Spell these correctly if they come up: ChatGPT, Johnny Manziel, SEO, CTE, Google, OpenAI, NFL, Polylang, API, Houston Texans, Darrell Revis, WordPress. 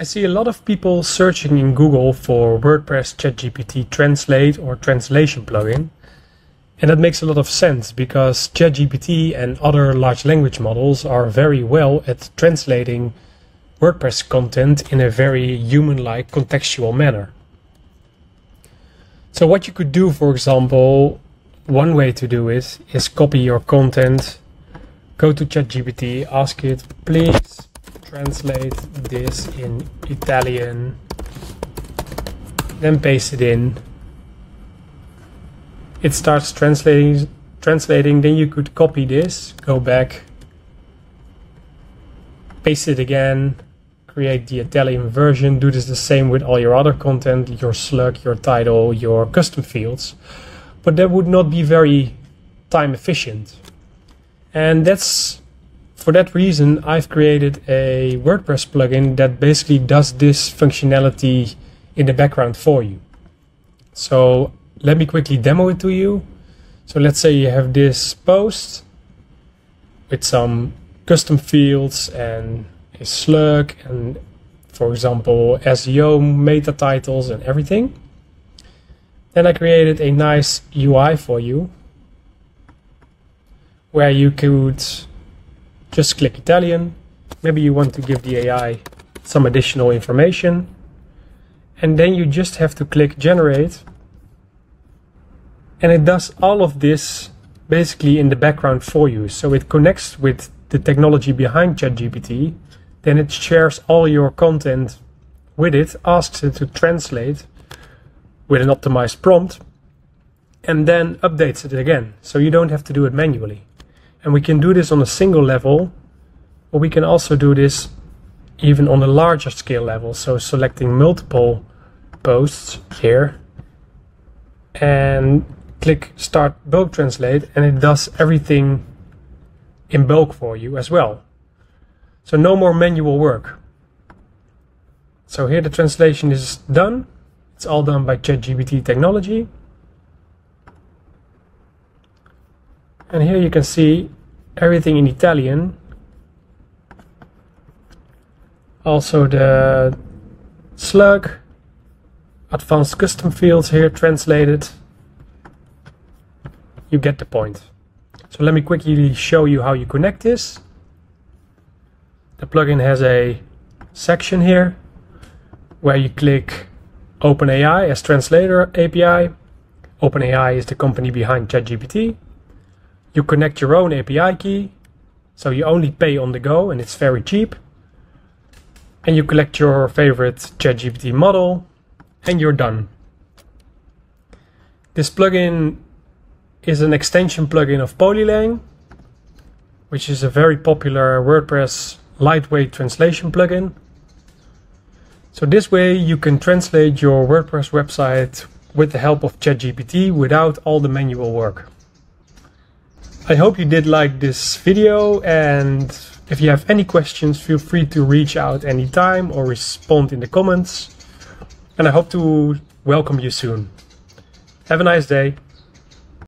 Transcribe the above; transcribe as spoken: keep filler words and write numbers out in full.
I see a lot of people searching in Google for WordPress ChatGPT Translate or translation plugin. And that makes a lot of sense because ChatGPT and other large language models are very well at translating WordPress content in a very human-like contextual manner. So what you could do, for example, one way to do it is copy your content, go to ChatGPT, ask it, please translate this in Italian, then paste it in. It starts translating, translating, then you could copy this, go back, paste it again, create the Italian version, do this the same with all your other content, your slug, your title, your custom fields. But that would not be very time efficient. And that's, for that reason, I've created a WordPress plugin that basically does this functionality in the background for you. So let me quickly demo it to you. So let's say you have this post with some custom fields and a slug and, for example, S E O meta titles and everything. Then I created a nice U I for you where you could just click Italian. Maybe you want to give the A I some additional information. And then you just have to click generate. And it does all of this basically in the background for you. So it connects with the technology behind ChatGPT. Then it shares all your content with it, asks it to translate with an optimized prompt, and then updates it again. So you don't have to do it manually. And we can do this on a single level, but we can also do this even on a larger scale level. So selecting multiple posts here, and click start bulk translate, and it does everything in bulk for you as well. So no more manual work. So here the translation is done. It's all done by ChatGPT technology. And here you can see everything in Italian. Also the slug, advanced custom fields here translated. You get the point. So let me quickly show you how you connect this. The plugin has a section here where you click OpenAI as translator A P I. OpenAI is the company behind ChatGPT. You connect your own A P I key, so you only pay on the go and it's very cheap. And you collect your favorite ChatGPT model. And you're done. This plugin is an extension plugin of Polylang, which is a very popular WordPress lightweight translation plugin. So this way you can translate your WordPress website with the help of ChatGPT without all the manual work. I hope you did like this video, and if you have any questions, feel free to reach out anytime or respond in the comments. And I hope to welcome you soon. Have a nice day.